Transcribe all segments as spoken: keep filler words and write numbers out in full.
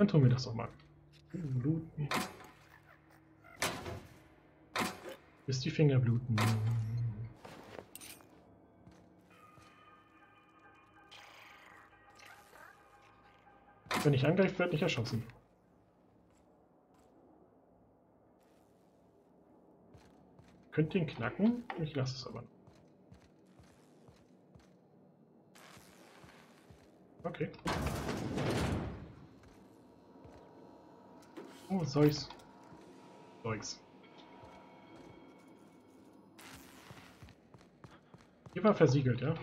Dann tun wir das doch mal. Bluten. Bis die Finger bluten. Wenn ich angreife, wird nicht erschossen. Könnt ihn knacken? Ich lasse es aber. Okay. Oh, Zeugs. Zeugs. Hier war versiegelt, ja? Okay.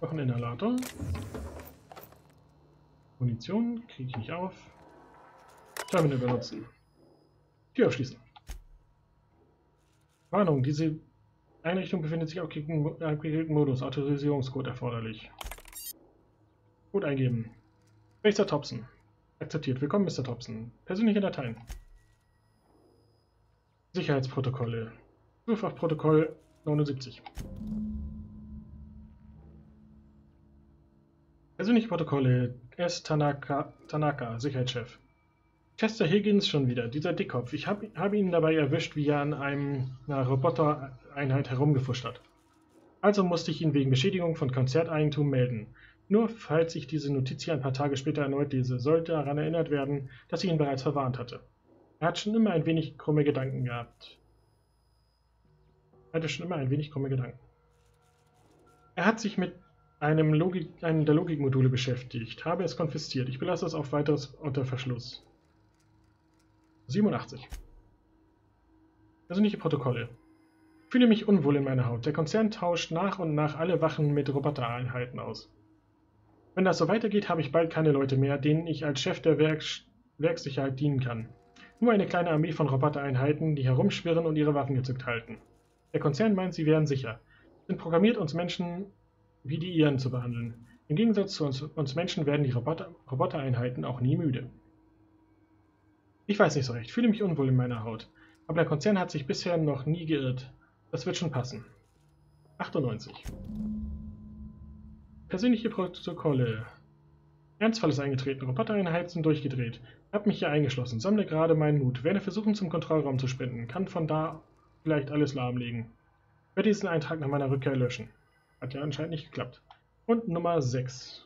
Noch ein Inhalator. Munition kriege ich nicht auf. Terminal benutzen. Tür aufschließen. Warnung, diese Einrichtung befindet sich auf gekriegten Modus. Autorisierungscode erforderlich. Code eingeben. Mister Thompson. Akzeptiert. Willkommen, Mister Thompson. Persönliche Dateien. Sicherheitsprotokolle. Zugriff auf Protokoll neunundsiebzig. Persönliche Protokolle. S. Tanaka, Tanaka, Sicherheitschef. Chester Higgins schon wieder, dieser Dickkopf. Ich habe hab ihn dabei erwischt, wie er an einem, einer Robotereinheit herumgefuscht hat. Also musste ich ihn wegen Beschädigung von Konzerneigentum melden. Nur falls ich diese Notiz hier ein paar Tage später erneut lese, sollte daran erinnert werden, dass ich ihn bereits verwarnt hatte. Er hat schon immer ein wenig krumme Gedanken gehabt. Er hatte schon immer ein wenig krumme Gedanken. Er hat sich mit einem, Logik, einem der Logikmodule beschäftigt, habe es konfisziert. Ich belasse es auf weiteres unter Verschluss. siebenundachtzig. Persönliche Protokolle. Ich fühle mich unwohl in meiner Haut. Der Konzern tauscht nach und nach alle Wachen mit Robotereinheiten aus. Wenn das so weitergeht, habe ich bald keine Leute mehr, denen ich als Chef der Werk Werkssicherheit dienen kann. Nur eine kleine Armee von Robotereinheiten, die herumschwirren und ihre Waffen gezückt halten. Der Konzern meint, sie wären sicher. Sind programmiert, uns Menschen wie die ihren zu behandeln. Im Gegensatz zu uns, uns Menschen werden die Roboter Robotereinheiten auch nie müde. Ich weiß nicht so recht, fühle mich unwohl in meiner Haut. Aber der Konzern hat sich bisher noch nie geirrt. Das wird schon passen. achtundneunzig. Persönliche Protokolle. Ernstfall ist eingetreten. Robotereinheiten sind durchgedreht. Hab mich hier eingeschlossen. Sammle gerade meinen Mut. Werde versuchen, zum Kontrollraum zu sprinten. Kann von da vielleicht alles lahmlegen. Werde diesen Eintrag nach meiner Rückkehr löschen. Hat ja anscheinend nicht geklappt. Und Nummer sechs.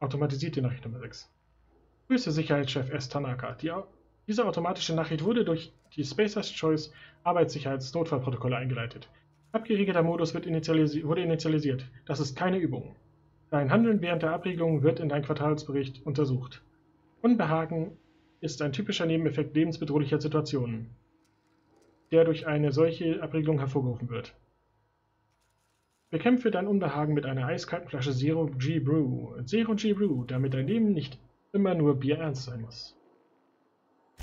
Automatisierte Nachricht Nummer sechs. Grüße Sicherheitschef S. Tanaka. Die, diese automatische Nachricht wurde durch die Spacers Choice Arbeitssicherheitsnotfallprotokolle eingeleitet. Abgeriegelter Modus wird initialisi wurde initialisiert. Das ist keine Übung. Dein Handeln während der Abriegelung wird in deinem Quartalsbericht untersucht. Unbehagen ist ein typischer Nebeneffekt lebensbedrohlicher Situationen, der durch eine solche Abriegelung hervorgerufen wird. Bekämpfe dein Unbehagen mit einer eiskalten Flasche Zero G-Brew. Zero G-Brew, damit dein Leben nicht immer nur Bier ernst sein muss.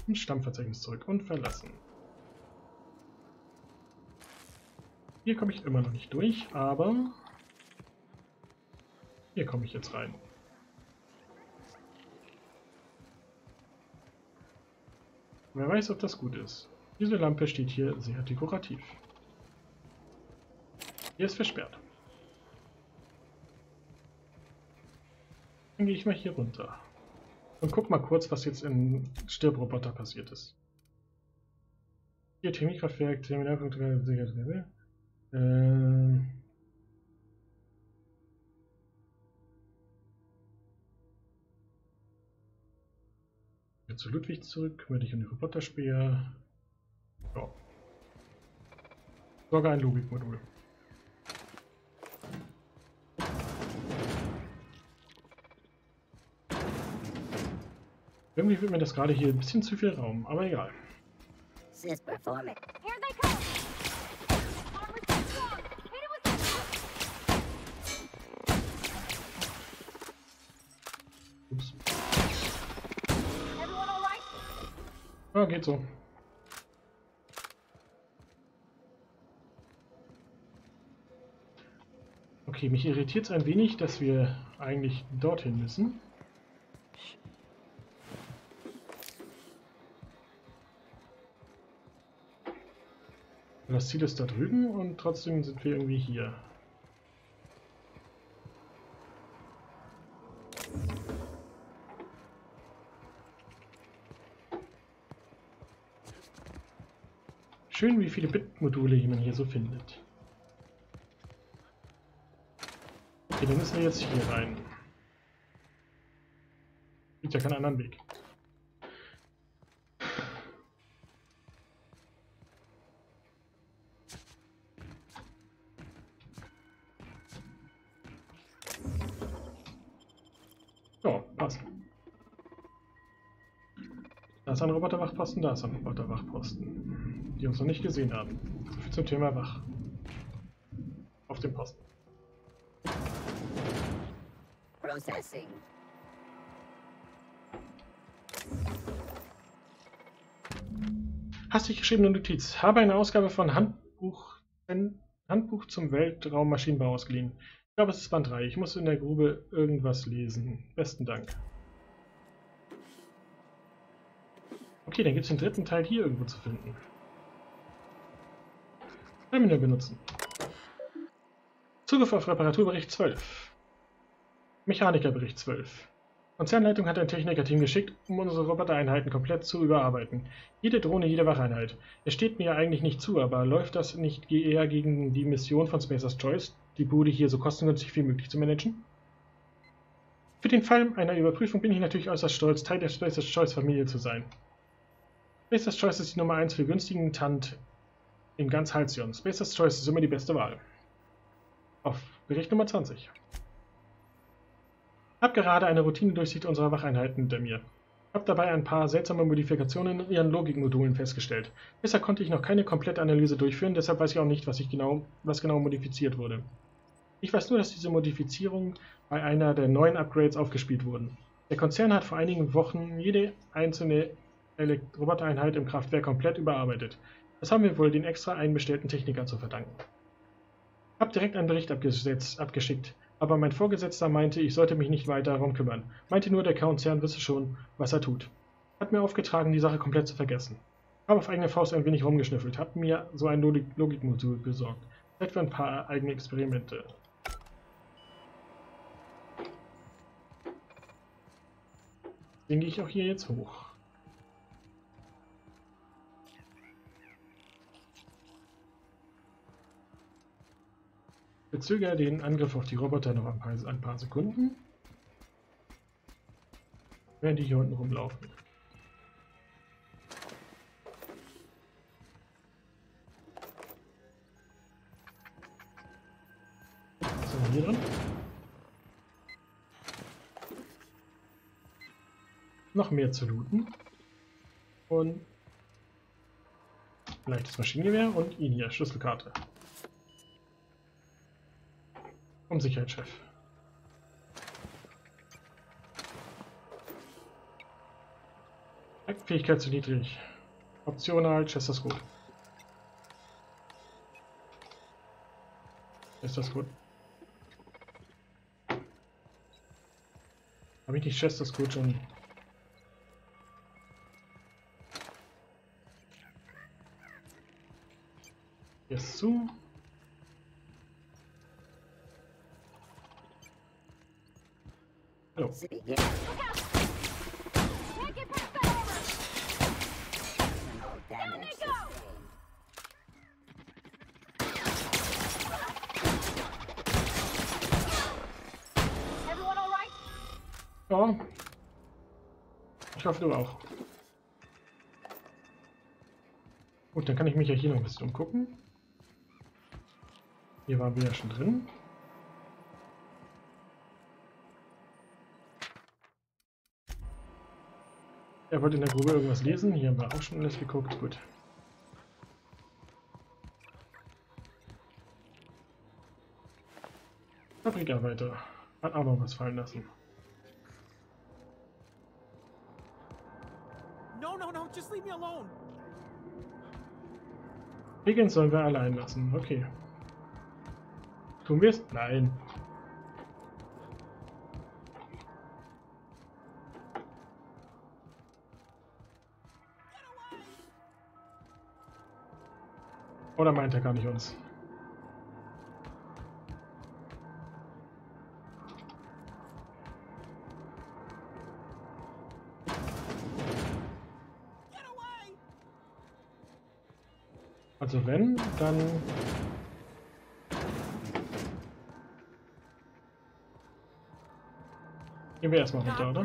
Im Stammverzeichnis zurück und verlassen. Hier komme ich immer noch nicht durch, aber hier komme ich jetzt rein. Wer weiß, ob das gut ist. Diese Lampe steht hier sehr dekorativ. Hier ist versperrt. Dann gehe ich mal hier runter. Und guck mal kurz, was jetzt im Stirb-Roboter passiert ist. Hier Chemiekraftwerk, Terminalpunkt, äh, zu Ludwig zurück, kümmere dich um den Roboterspeer. Ja. Sorge ein Logikmodul. Irgendwie wird mir das gerade hier ein bisschen zu viel Raum, aber egal. Ups. Ah, geht so. Okay, mich irritiert es ein wenig, dass wir eigentlich dorthin müssen. Und das Ziel ist da drüben und trotzdem sind wir irgendwie hier. Schön, wie viele Bit-Module man hier so findet. Okay, dann müssen wir jetzt hier rein. Gibt ja keinen anderen Weg. Ja, passt. Da ist ein Roboterwachposten, da ist ein Roboterwachposten, die uns noch nicht gesehen haben. So viel zum Thema Wach. Auf dem Posten. Processing. Hastig geschriebene Notiz. Habe eine Ausgabe von Handbuch, Handbuch zum Weltraummaschinenbau ausgeliehen. Ich glaube, es ist Band drei. Ich muss in der Grube irgendwas lesen. Besten Dank. Okay, dann gibt es den dritten Teil hier irgendwo zu finden. Terminal benutzen. Zugriff auf Reparaturbericht zwölf. Mechanikarbericht zwölf. Konzernleitung hat ein Technikerteam geschickt, um unsere Robotereinheiten komplett zu überarbeiten. Jede Drohne, jede Wacheinheit. Es steht mir eigentlich nicht zu, aber läuft das nicht eher gegen die Mission von Spacers Choice, die Bude hier so kostengünstig wie möglich zu managen? Für den Fall einer Überprüfung bin ich natürlich äußerst stolz, Teil der Spacers Choice Familie zu sein. Spacers Choice ist die Nummer eins für günstigen Tant in ganz Halcyon. Spacers Choice ist immer die beste Wahl. Auf Bericht Nummer zwanzig. Hab gerade eine Routine-Durchsicht unserer Wacheinheiten hinter mir. Hab dabei ein paar seltsame Modifikationen in ihren Logikmodulen festgestellt. Bisher konnte ich noch keine Komplettanalyse durchführen, deshalb weiß ich auch nicht, was ich genau, was genau modifiziert wurde. Ich weiß nur, dass diese Modifizierungen bei einer der neuen Upgrades aufgespielt wurden. Der Konzern hat vor einigen Wochen jede einzelne Robotereinheit im Kraftwerk komplett überarbeitet. Das haben wir wohl den extra einbestellten Technikern zu verdanken. Hab direkt einen Bericht abgeschickt. Aber mein Vorgesetzter meinte, ich sollte mich nicht weiter darum kümmern. Meinte nur, der Konzern wisse schon, was er tut. Hat mir aufgetragen, die Sache komplett zu vergessen. Habe auf eigene Faust ein wenig rumgeschnüffelt, habe mir so ein Logikmodul besorgt. Zeit für ein paar eigene Experimente. Deswegen gehe ich auch hier jetzt hoch. Verzögere den Angriff auf die Roboter noch ein paar, ein paar Sekunden, während die hier unten rumlaufen. Was haben wir hier drin? Noch mehr zu looten. Und vielleicht das Maschinengewehr und ihn hier, Schlüsselkarte. Um Sicherheitschef. Fähigkeit zu niedrig. Optional, Chester gut. Chester gut. Habe ich nicht Chester gut schon? Jetzt zu. Hallo. Ja. Ich hoffe, du auch. Gut, dann kann ich mich ja hier noch ein bisschen umgucken. Hier waren wir ja schon drin. Er wollte in der Grube irgendwas lesen. Hier haben wir auch schon alles geguckt. Gut. Fabrikarbeiter. Hat auch noch was fallen lassen. No, no, no, just leave me alone. Higgins sollen wir allein lassen. Okay. Tun wir es? Nein. Oder meint er gar nicht uns? Also wenn, dann... Gehen wir erstmal runter, oder?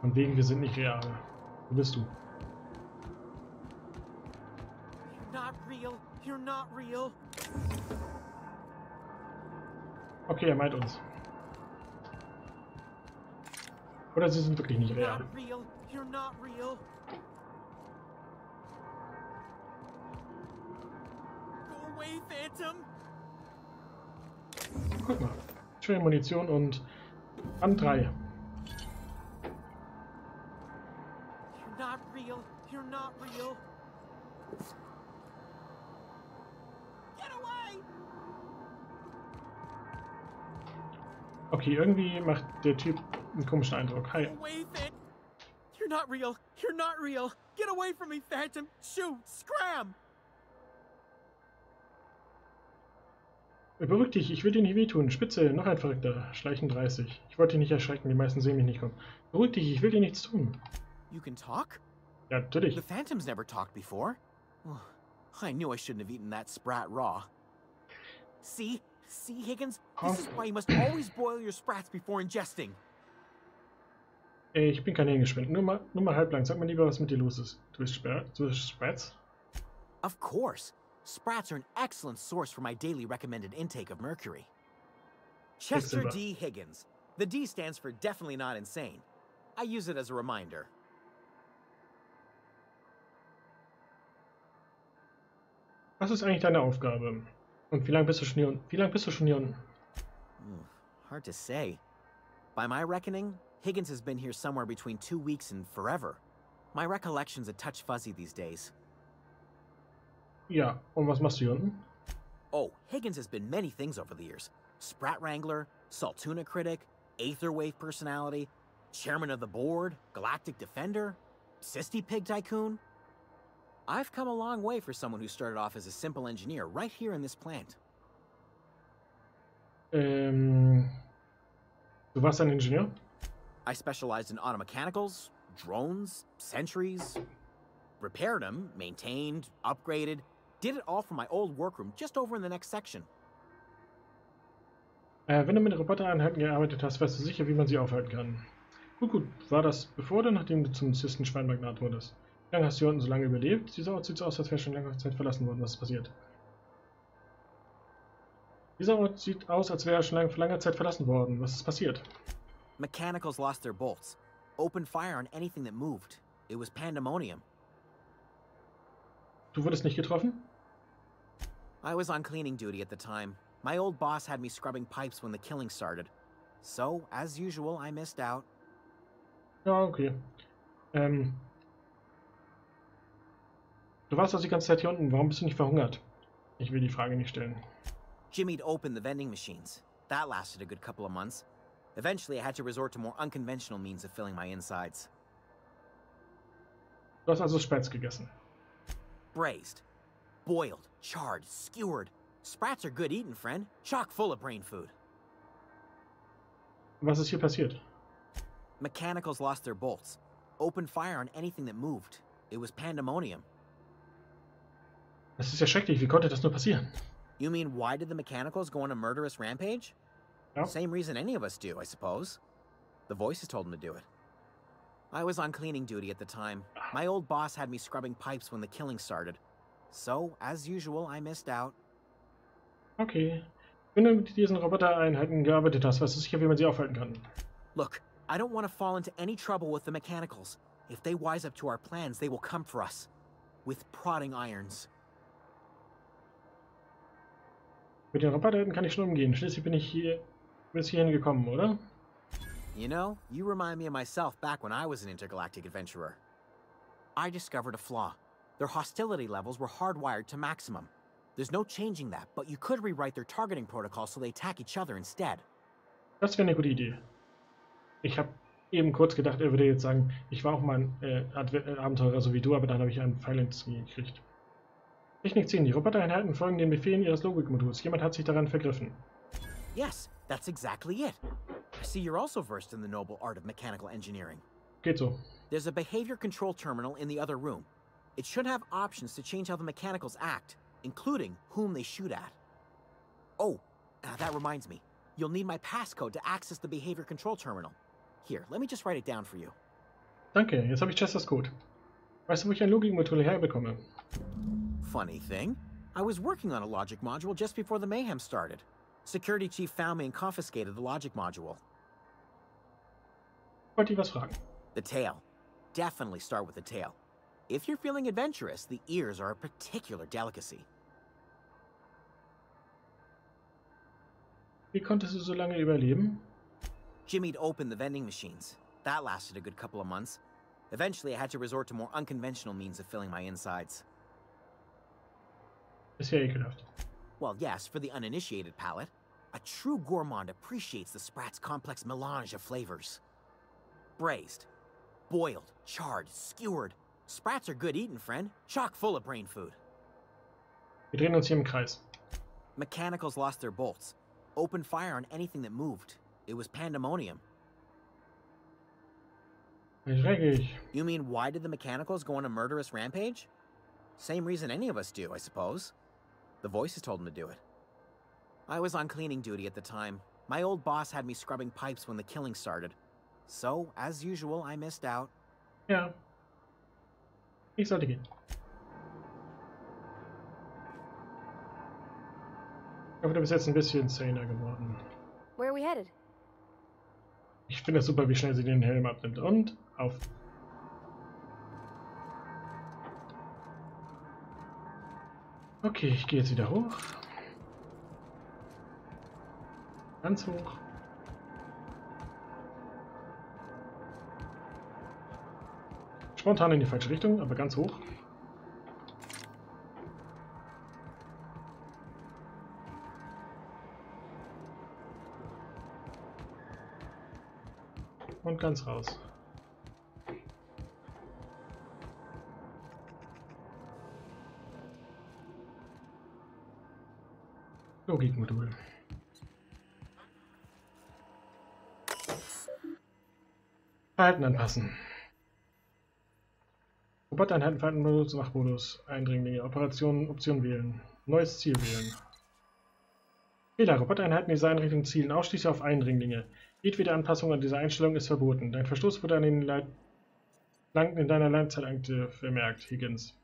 Von wegen, wir sind nicht real. Wo bist du? Okay, er meint uns. Oder sie sind wirklich nicht real. Guck mal. Schöne Munition und an drei. Okay, irgendwie macht der Typ einen komischen Eindruck. Hi. You're not real. You're not real. Get away from me, Phantom. Shoot, scram. Beruhig dich, ich will dir nicht wehtun. Spitze, noch ein Verrückter. Schleichen dreißig. Ich wollte dich nicht erschrecken, die meisten sehen mich nicht kommen. Beruhig dich, ich will dir nichts tun. You can talk? Ja, natürlich. The Phantom's never talked before. Oh, I knew I shouldn't have eaten that sprat raw. See? See, Higgins? This is why you must always boil your sprats before ingesting. Ey, ich bin kein Hängeschwind. Nur mal, nur mal halblang. Sag mal lieber, was mit dir los ist. Du bist Sprats? Of course. Sprats are an excellent source for my daily recommended intake of mercury. Chester D. Higgins. The D stands for definitely not insane. I use it as a reminder. Was ist eigentlich deine Aufgabe? Und wie lange bist du schon hier? Wie lange bist du schon hier? Mm, hard to say. By my reckoning, Higgins has been here somewhere between two weeks and forever. My recollection's a touch fuzzy these days. Ja, und was machst du hier unten? Oh, Higgins has been many things over the years. Sprat Wrangler, Saltuna Critic, Aetherwave Personality, Chairman of the Board, Galactic Defender, Sisty Pig Tycoon. I've come a long way for someone who started off as a simple engineer right here in this plant. Ähm, du warst ein Ingenieur? I specialized in automechanicals, drones, sentries. Repaired them, maintained, upgraded. Did it all from my old workroom just over in the next section. Äh, wenn du mit Robotereinheiten gearbeitet hast, weißt du sicher, wie man sie aufhalten kann. Gut, gut. War das bevor oder nachdem du zum Zistenschweinmagnat wurdest? Wie lange hast du hier unten so lange überlebt? Dieser Ort sieht so aus, als wäre schon lange Zeit verlassen worden. Was ist passiert? Dieser Ort sieht aus, als wäre er schon lange, vor langer Zeit verlassen worden. Was ist passiert? Mechanicals lost their bolts. Opened fire on anything that moved. It was pandemonium. Du wurdest nicht getroffen? I was on cleaning duty at the time. My old boss had me scrubbing pipes when the killing started. So, as usual, I missed out. Ja, okay. Ähm... Du warst also die ganze Zeit hier unten. Warum bist du nicht verhungert? Ich will die Frage nicht stellen. Jimmy'd opened the vending machines. That lasted a good couple of months. Eventually I had to resort to more unconventional means of filling my insides. Du hast also Spätzle gegessen. Braised, boiled, charred, skewered. Sprats are good eating, friend. Chock full of brain food. Was ist hier passiert? Mechanicals lost their bolts. Opened fire on anything that moved. It was pandemonium. Das ist ja schrecklich. Wie konnte das nur passieren? You mean why did the mechanicals go on a murderous rampage? No. Same reason any of us do, I suppose. The voices told them to do it. I was on cleaning duty at the time. My old boss had me scrubbing pipes when the killing started. So, as usual, I missed out. Okay. Wenn du mit diesen Robotereinheiten gearbeitet hast, weißt du sicher, wie man sie aufhalten kann. Look, I don't want to fall into any trouble with the mechanicals. If they wise up to our plans, they will come for us. With prodding irons. Mit den Robotereinheiten kann ich schon umgehen. Schließlich bin ich hier bis hierhin gekommen, oder? You know, you remind me of myself back when I was an intergalactic adventurer. I discovered a flaw. Their hostility levels were hardwired to maximum. There's no changing that, but you could rewrite their targeting protocol so they attack each other instead. Das wäre eine gute Idee. Ich habe eben kurz gedacht, er würde jetzt sagen, ich war auch mal ein äh, Abenteurer so wie du, aber dann habe ich einen Pfeil ins Knie gekriegt. Technik zehn. Die Robotereinheiten folgen den Befehlen ihres Logikmoduls. Jemand hat sich daran vergriffen. Yes, that's exactly it. I see you're also versed in the noble art of mechanical engineering. Geht so. There's a behavior control terminal in the other room. It should have options to change how the mechanicals act, including whom they shoot at. Oh, uh, that reminds me. You'll need my passcode to access the behavior control terminal. Here, let me just write it down for you. Danke, jetzt habe ich Chesters Code. Weißt du, wo ich ein Logikmodul herbekomme? Funny thing. I was working on a logic module just before the mayhem started. Security chief found me and confiscated the logic module. Wollte ich was fragen? The tail. Definitely start with the tail. If you're feeling adventurous, the ears are a particular delicacy. Wie konntest du so lange überleben? Jimmy'd opened the vending machines. That lasted a good couple of months. Eventually, I had to resort to more unconventional means of filling my insides. Ist ja ekelhaft. Well, yes, for the uninitiated palate. A true gourmand appreciates the Sprat's complex melange of flavors. Braised, boiled, charred, skewered. Sprats are good eating, friend. Chock full of brain food. Wir drehen uns hier im Kreis. Mechanicals lost their bolts. Opened fire on anything that moved. It was pandemonium. You mean why did the mechanicals go on a murderous rampage? Same reason any of us do, I suppose. The voices told him to do it. I was on cleaning duty at the time. My old boss had me scrubbing pipes when the killing started. So, as usual, I missed out. Yeah. Ich sollte gehen. Ich hoffe, du bist jetzt ein bisschen insaner geworden. Where are we headed? Ich finde es super, wie schnell sie den Helm abnimmt. Und auf. Okay, ich gehe jetzt wieder hoch. Ganz hoch. Spontan in die falsche Richtung, aber ganz hoch. Und ganz raus. Logikmodul. Verhalten anpassen. Roboteinheiten, Verhaltenmodus, Wachmodus, Eindringlinge, Operationen, Option wählen. Neues Ziel wählen. Fehler, Roboteinheiten dieser Einrichtung zielen ausschließlich auf Eindringlinge. Jedwede Anpassung an diese Einstellung ist verboten. Dein Verstoß wurde an den Leit in deiner Leitzeitakte vermerkt, Higgins.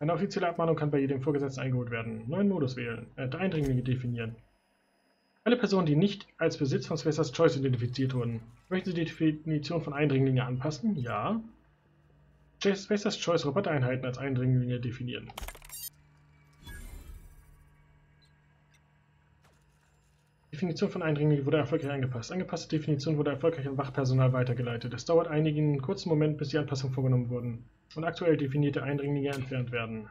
Eine offizielle Abmahnung kann bei jedem Vorgesetzten eingeholt werden. Neuen Modus wählen. Äh, Eindringlinge definieren. Alle Personen, die nicht als Besitz von Spacers Choice identifiziert wurden. Möchten Sie die Definition von Eindringlinge anpassen? Ja. Spacers Choice Robotereinheiten als Eindringlinge definieren. Definition von Eindringling wurde erfolgreich angepasst. Angepasste Definition wurde erfolgreich an Wachpersonal weitergeleitet. Es dauert einigen kurzen Moment, bis die Anpassungen vorgenommen wurden und aktuell definierte Eindringlinge entfernt werden.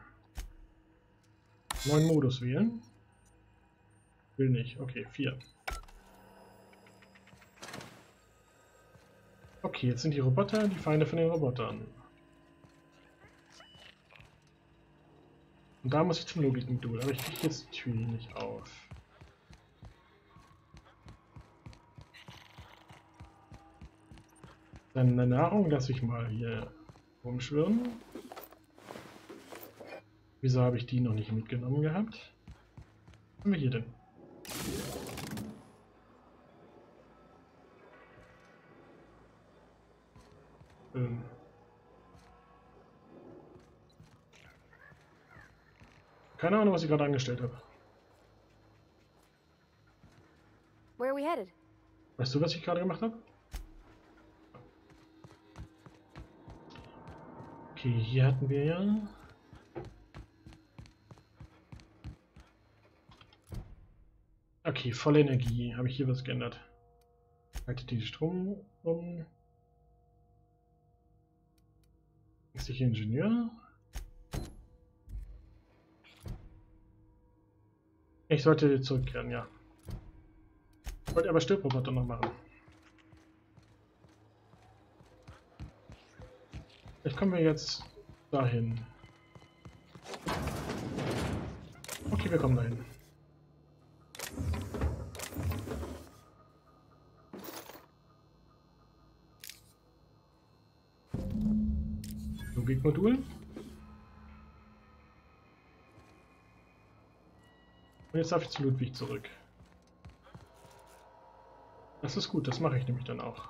Neuen Modus wählen. Will nicht. Okay, vier. Okay, jetzt sind die Roboter die Feinde von den Robotern. Und da muss ich zum Logikmodul, aber ich kriege jetzt die Tür nicht auf. Deine Nahrung lasse ich mal hier rumschwirren. Wieso habe ich die noch nicht mitgenommen gehabt? Was haben wir hier denn? Ähm. Keine Ahnung, was ich gerade angestellt habe. Where are we headed? Weißt du, was ich gerade gemacht habe? Okay, hier hatten wir ja. Okay, volle Energie. Habe ich hier was geändert? Halte die Strom um. Ist ich Ingenieur? Ich sollte zurückkehren, ja. Ich wollte aber Stillroboter noch machen. Vielleicht kommen wir jetzt dahin. Okay, wir kommen dahin. Logikmodul. Und jetzt darf ich zu Ludwig zurück. Das ist gut, das mache ich nämlich dann auch.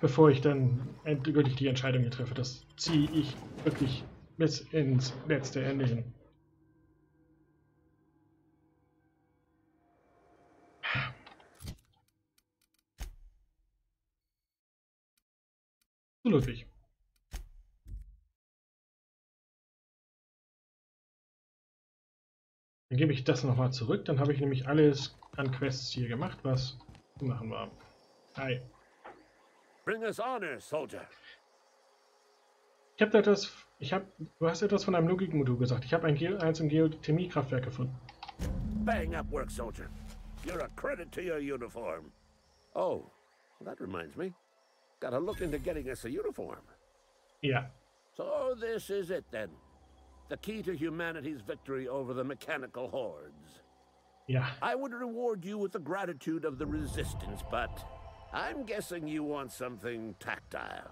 Bevor ich dann endgültig die Entscheidung hier treffe, das ziehe ich wirklich bis ins letzte Ende hin. So, Ludwig. Dann gebe ich das nochmal zurück, dann habe ich nämlich alles an Quests hier gemacht, was zu machen war. Hi. Bring us honor, Soldier. Ich habe etwas, ich habe, du hast etwas von einem Logikmodul gesagt. Ich habe ein Ge eins im Geothermie-Kraftwerk gefunden. Bang up work, Soldier. You're a credit to your uniform. Oh, that reminds me. Gotta look into getting us a uniform. Yeah. So this is it then. The key to humanity's victory over the mechanical hordes. Yeah. I would reward you with the gratitude of the resistance, but I'm guessing you want something tactile.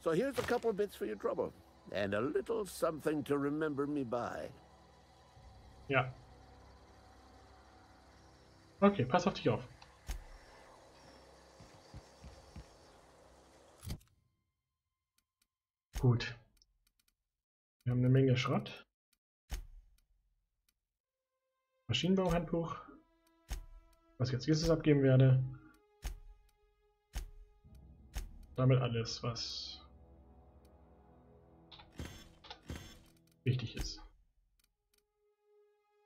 So here's a couple bits for your trouble, and a little something to remember me by. Ja. Okay, pass auf dich auf. Gut. Wir haben eine Menge Schrott. Maschinenbauhandbuch. Was ich als nächstes abgeben werde. Damit alles, was wichtig ist.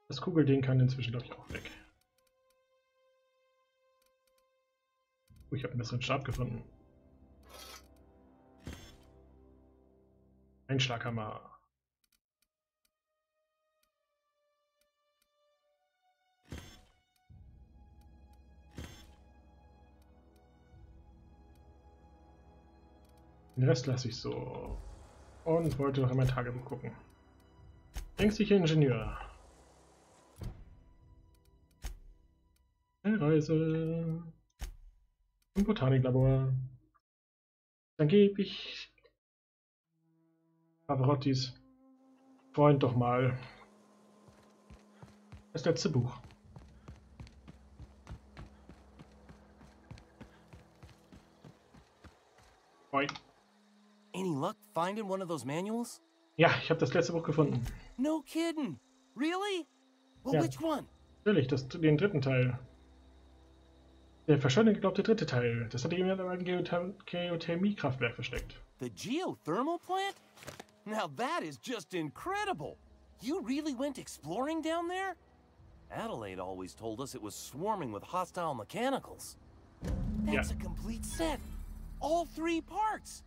Das Kugelding kann inzwischen, glaube ich, auch weg. Oh, ich habe einen besseren Stab gefunden. Ein Schlaghammer. Den Rest lasse ich so. Und wollte noch einmal Tagebuch gucken. Ängstlicher Ingenieur. Eine Reise. Im Botaniklabor. Dann gebe ich Pavarottis Freund doch mal das letzte Buch. Oi. Any luck finding one of those manuals? Ja, ich habe das letzte Buch gefunden. No kidding. Really? Well, ja. Which one? Natürlich, das, den dritten Teil. Der verschollene geglaubte dritte Teil. Das hatte jemand in einem Geothermie-Kraftwerk versteckt. The geothermal plant? Now that is just incredible. You really went exploring down there? Adelaide always told us it was swarming with hostile mechanicals. That's ja. A complete set. All three parts.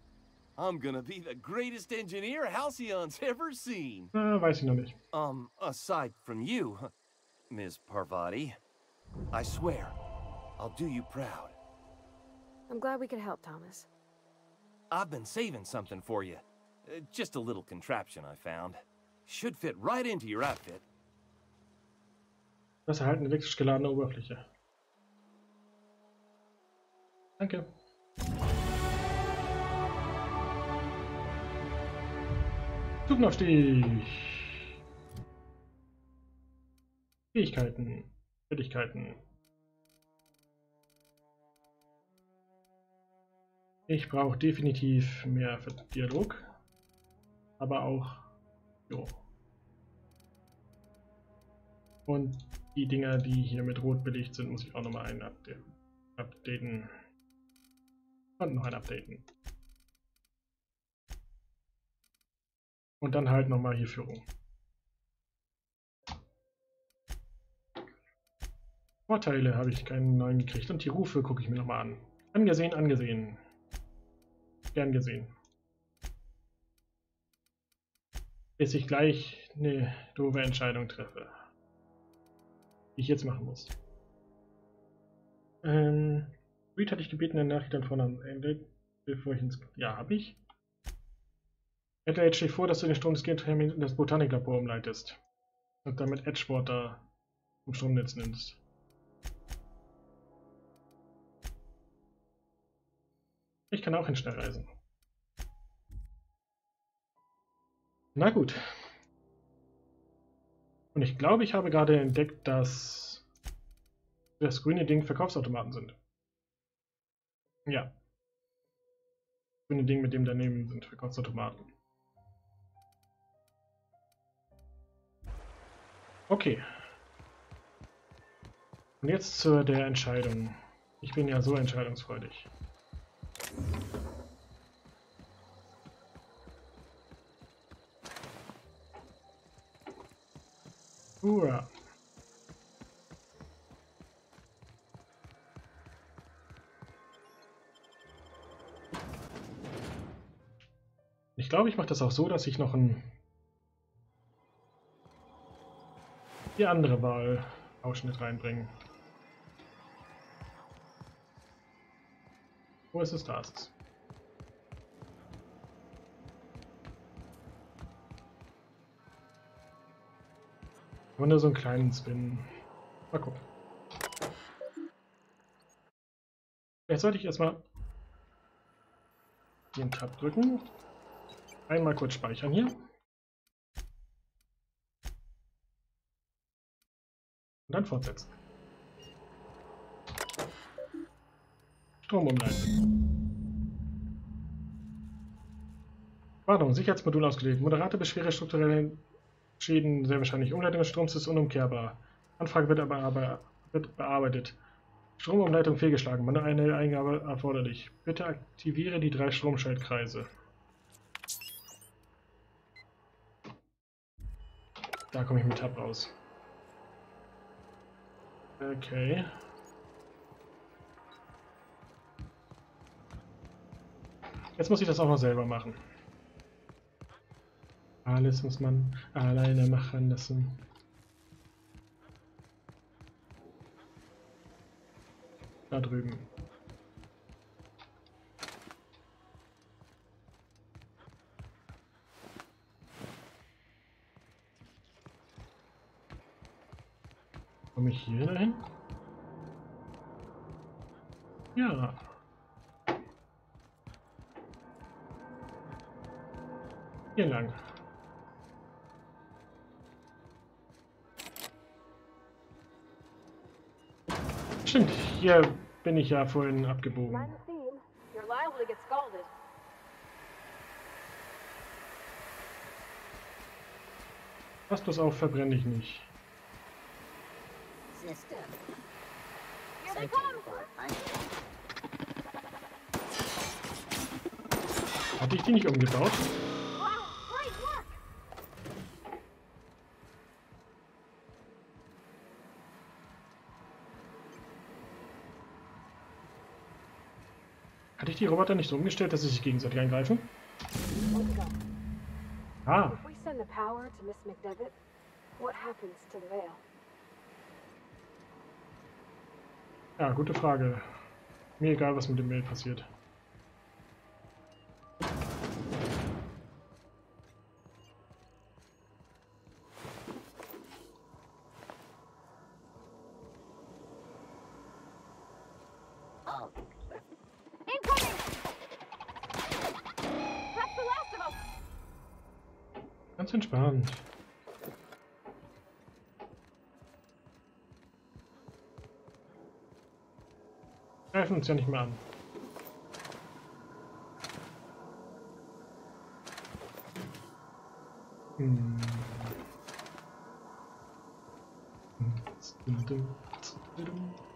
I'm gonna be the greatest engineer Halcyon's ever seen. Uh, weiß ich noch nicht. Um, aside from you, Miss Parvati, I swear, I'll do you proud. I'm glad we could help, Thomas. I've been saving something for you. Uh, just a little contraption I found. Should fit right into your outfit. Das erhält eine elektrisch geladene Oberfläche. Danke. Stupenaufstieg. Fähigkeiten. Fertigkeiten. Ich brauche definitiv mehr für Dialog. Aber auch. Jo. Und die Dinger, die hier mit Rot belegt sind, muss ich auch nochmal ein updaten. Und noch ein updaten. Und dann halt nochmal hier Führung. Vorteile habe ich keinen neuen gekriegt. Und die Rufe gucke ich mir nochmal an. Angesehen, angesehen. Gern gesehen. Bis ich gleich eine doofe Entscheidung treffe. Die ich jetzt machen muss. Ähm, Reed hatte ich gebeten, eine Nachricht an Vornamen zu ändern, bevor ich ins... Ja, habe ich. Adelaide schlägt vor, dass du den Strom des Geothermien in das Botaniklabor umleitest und damit Edgewater vom Stromnetz nimmst. Ich kann auch hin schnell reisen. Na gut. Und ich glaube, ich habe gerade entdeckt, dass das grüne Ding Verkaufsautomaten sind. Ja. Das grüne Ding mit dem daneben sind Verkaufsautomaten. Okay. Und jetzt zu der Entscheidung. Ich bin ja so entscheidungsfreudig. Hurra. Ich glaube, ich mache das auch so, dass ich noch ein die andere Wahlausschnitt reinbringe. Wo ist es? Da ist es. Wunder, so einen kleinen Spin. Mal gucken. Jetzt sollte ich erstmal den Tab drücken. Einmal kurz speichern hier. Und dann fortsetzen. Strom umleiten. Warnung, Sicherheitsmodul ausgelegt. Moderate bis schwere strukturelle Schäden sehr wahrscheinlich. Umleitung des Stroms ist unumkehrbar. Anfrage wird aber, aber wird bearbeitet. Stromumleitung fehlgeschlagen. Manuelle Eingabe erforderlich. Bitte aktiviere die drei Stromschaltkreise. Da komme ich mit Tab raus. Okay. Jetzt muss ich das auch noch selber machen. Alles muss man alleine machen lassen. Da drüben. Komme ich hier dahin? Ja. Hier lang. Stimmt, hier bin ich ja vorhin abgebogen. Pass bloß auf, verbrenne ich nicht. Hatte ich die nicht umgebaut? Hatte ich die Roboter nicht so umgestellt, dass sie sich gegenseitig angreifen? Ah. Ja, gute Frage. Mir egal, was mit dem Mail passiert. Ganz entspannt. Wir greifen uns ja nicht mehr an. Hm. Hm.